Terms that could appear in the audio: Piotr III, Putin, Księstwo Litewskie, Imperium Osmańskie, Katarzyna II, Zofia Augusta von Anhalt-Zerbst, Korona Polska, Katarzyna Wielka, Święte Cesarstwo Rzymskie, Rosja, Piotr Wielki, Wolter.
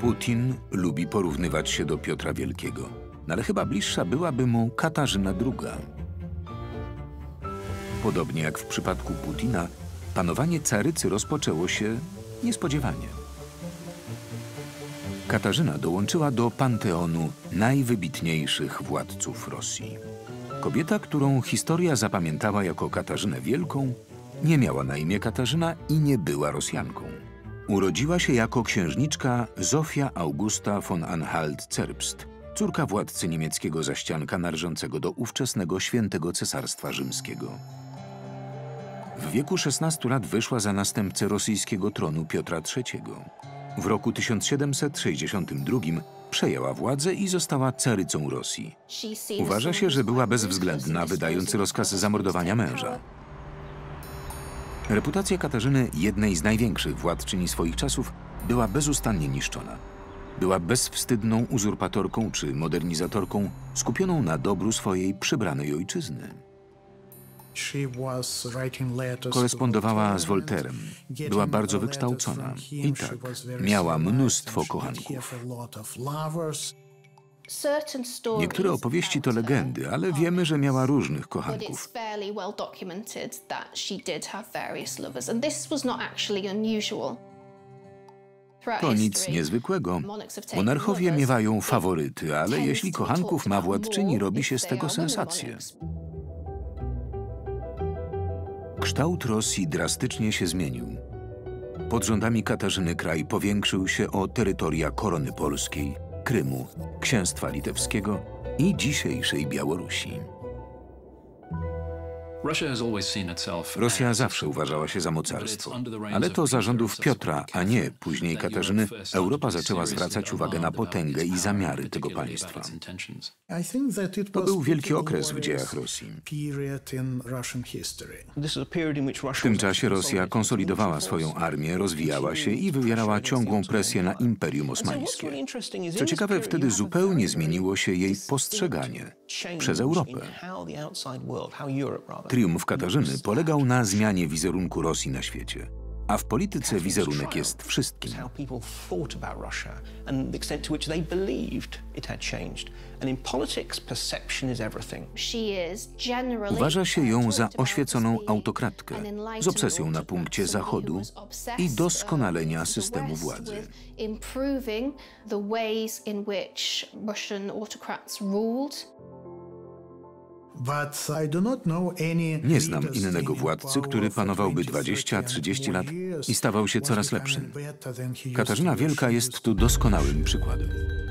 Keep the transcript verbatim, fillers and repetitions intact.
Putin lubi porównywać się do Piotra Wielkiego, ale chyba bliższa byłaby mu Katarzyna druga. Podobnie jak w przypadku Putina, panowanie carycy rozpoczęło się niespodziewanie. Katarzyna dołączyła do panteonu najwybitniejszych władców Rosji. Kobieta, którą historia zapamiętała jako Katarzynę Wielką, nie miała na imię Katarzyna i nie była Rosjanką. Urodziła się jako księżniczka Zofia Augusta von Anhalt-Zerbst, córka władcy niemieckiego zaścianka należącego do ówczesnego Świętego Cesarstwa Rzymskiego. W wieku szesnastu lat wyszła za następcę rosyjskiego tronu Piotra trzeciego. W roku tysiąc siedemset sześćdziesiątym drugim przejęła władzę i została carycą Rosji. Uważa się, że była bezwzględna, wydając rozkaz zamordowania męża. Reputacja Katarzyny, jednej z największych władczyni swoich czasów, była bezustannie niszczona. Była bezwstydną uzurpatorką czy modernizatorką, skupioną na dobru swojej przybranej ojczyzny. Korespondowała z Wolterem, była bardzo wykształcona i tak, miała mnóstwo kochanków. Niektóre opowieści to legendy, ale wiemy, że miała różnych kochanków. To nic niezwykłego. Monarchowie miewają faworyty, ale jeśli kochanków ma władczyni, robi się z tego sensację. Kształt Rosji drastycznie się zmienił. Pod rządami Katarzyny kraj powiększył się o terytoria Korony Polskiej, Krymu, Księstwa Litewskiego i dzisiejszej Białorusi. Rosja zawsze uważała się za mocarstwo, ale to za rządów Piotra, a nie później Katarzyny, Europa zaczęła zwracać uwagę na potęgę i zamiary tego państwa. To był wielki okres w dziejach Rosji. W tym czasie Rosja konsolidowała swoją armię, rozwijała się i wywierała ciągłą presję na Imperium Osmańskie. Co ciekawe, wtedy zupełnie zmieniło się jej postrzeganie przez Europę. Triumf Katarzyny polegał na zmianie wizerunku Rosji na świecie, a w polityce wizerunek jest wszystkim. Uważa się ją za oświeconą autokratkę z obsesją na punkcie Zachodu i doskonalenia systemu władzy. Nie znam innego władcy, który panowałby dwadzieścia trzydzieści lat i stawał się coraz lepszym. Katarzyna Wielka jest tu doskonałym przykładem.